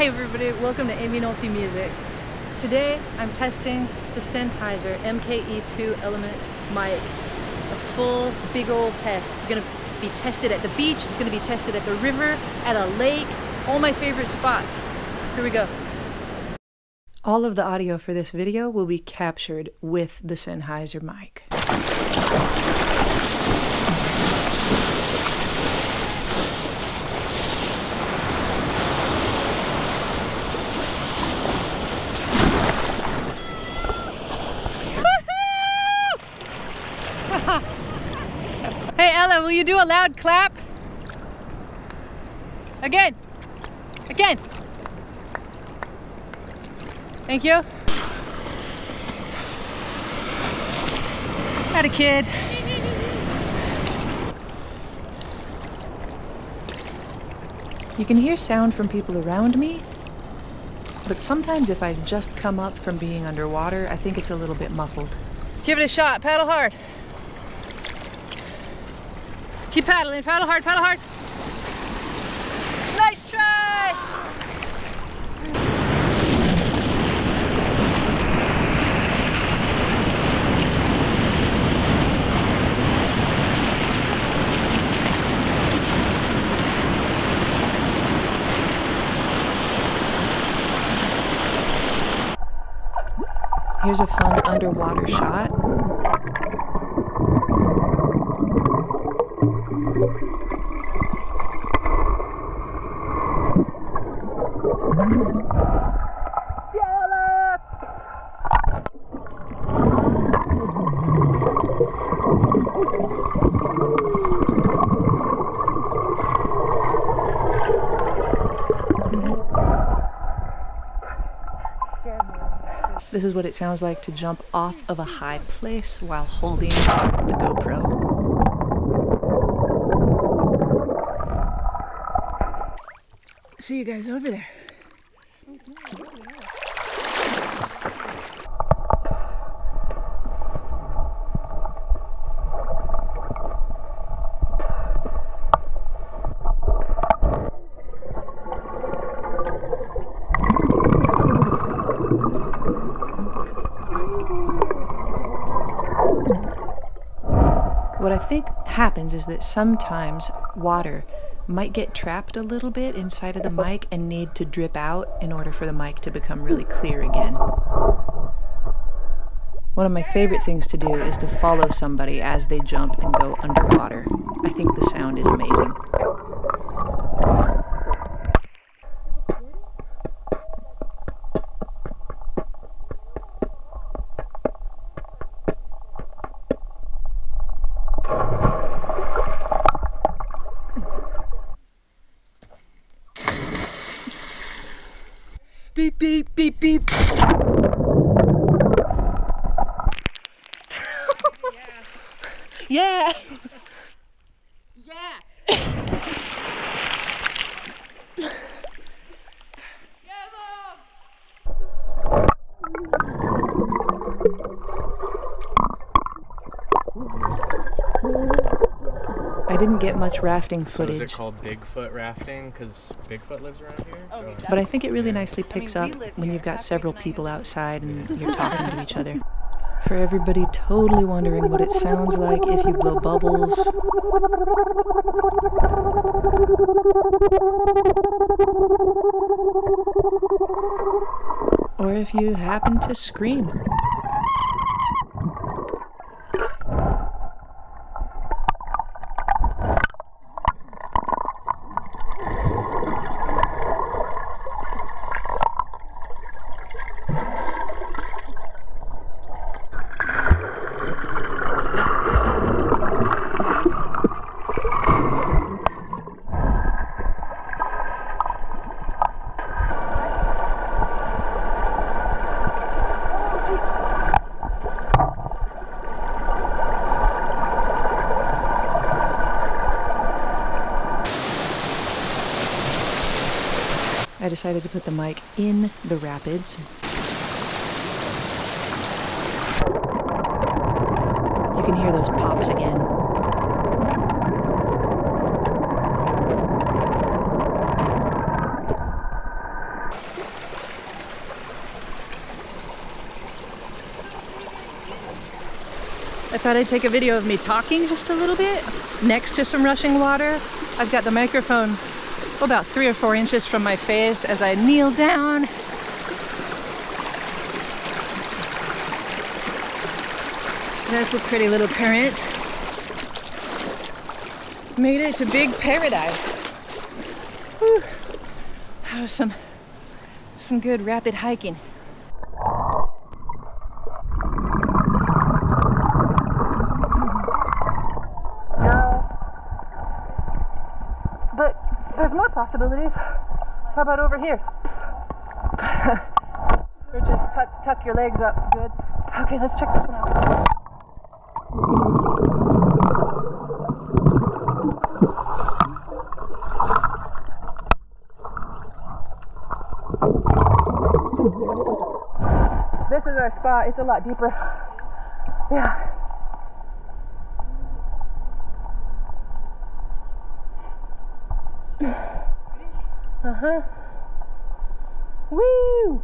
Hey everybody, welcome to Aimee Nolte Music. Today I'm testing the Sennheiser MKE2 Element mic. A full big old test. It's going to be tested at the beach, it's going to be tested at the river, at a lake, all my favorite spots. Here we go. All of the audio for this video will be captured with the Sennheiser mic. Hey Ella, will you do a loud clap? Again. Again. Thank you. Had a kid. You can hear sound from people around me, but sometimes if I've just come up from being underwater, I think it's a little bit muffled. Give it a shot, paddle hard. Keep paddling, paddle hard, paddle hard. Nice try! Here's a fun underwater shot. This is what it sounds like to jump off of a high place while holding the GoPro. See you guys over there. What I think happens is that sometimes water might get trapped a little bit inside of the mic and need to drip out in order for the mic to become really clear again. One of my favorite things to do is to follow somebody as they jump and go underwater. I think the sound is amazing. Beep, beep, beep, beep. Yeah. Yeah. Yeah. I didn't get much rafting footage. So is it called Bigfoot rafting? Because Bigfoot lives around here? Oh, but I think it really nicely picks up when you've got several people outside and you're talking to each other. For everybody totally wondering what it sounds like if you blow bubbles. Or if you happen to scream. I decided to put the mic in the rapids. You can hear those pops again. I thought I'd take a video of me talking just a little bit next to some rushing water. I've got the microphone about 3 or 4 inches from my face as I kneel down. That's a pretty little current. Made it to Big Paradise. Whew. That was some good rapid hiking. There's more possibilities. How about over here? Or just tuck your legs up good. Okay, let's check this one out. This is our spot. It's a lot deeper. Yeah. Uh-huh. Woo!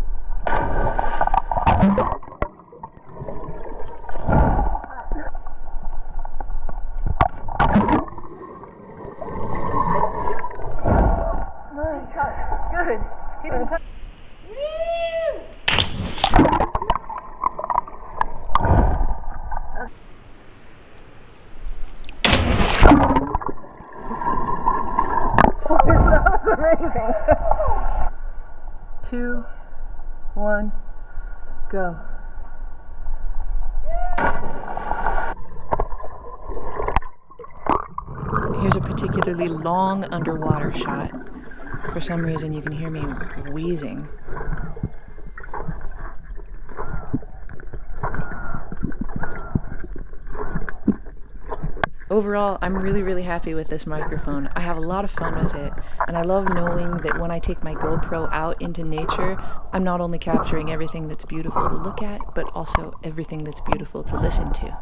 Nice. Good. Keep in touch. Woo! Amazing. 2, 1, go. Here's a particularly long underwater shot. For some reason, you can hear me wheezing. Overall, I'm really happy with this microphone. I have a lot of fun with it, and I love knowing that when I take my GoPro out into nature, I'm not only capturing everything that's beautiful to look at, but also everything that's beautiful to listen to.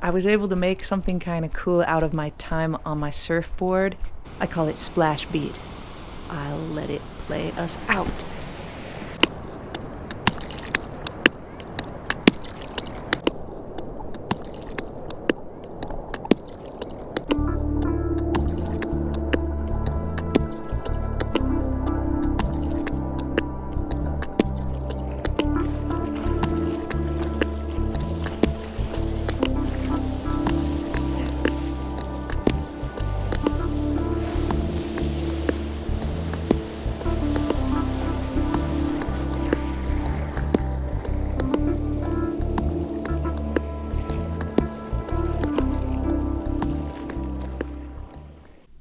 I was able to make something kind of cool out of my time on my surfboard. I call it Splash Beat. I'll let it play us out.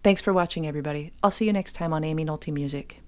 Thanks for watching, everybody. I'll see you next time on Aimee Nolte Music.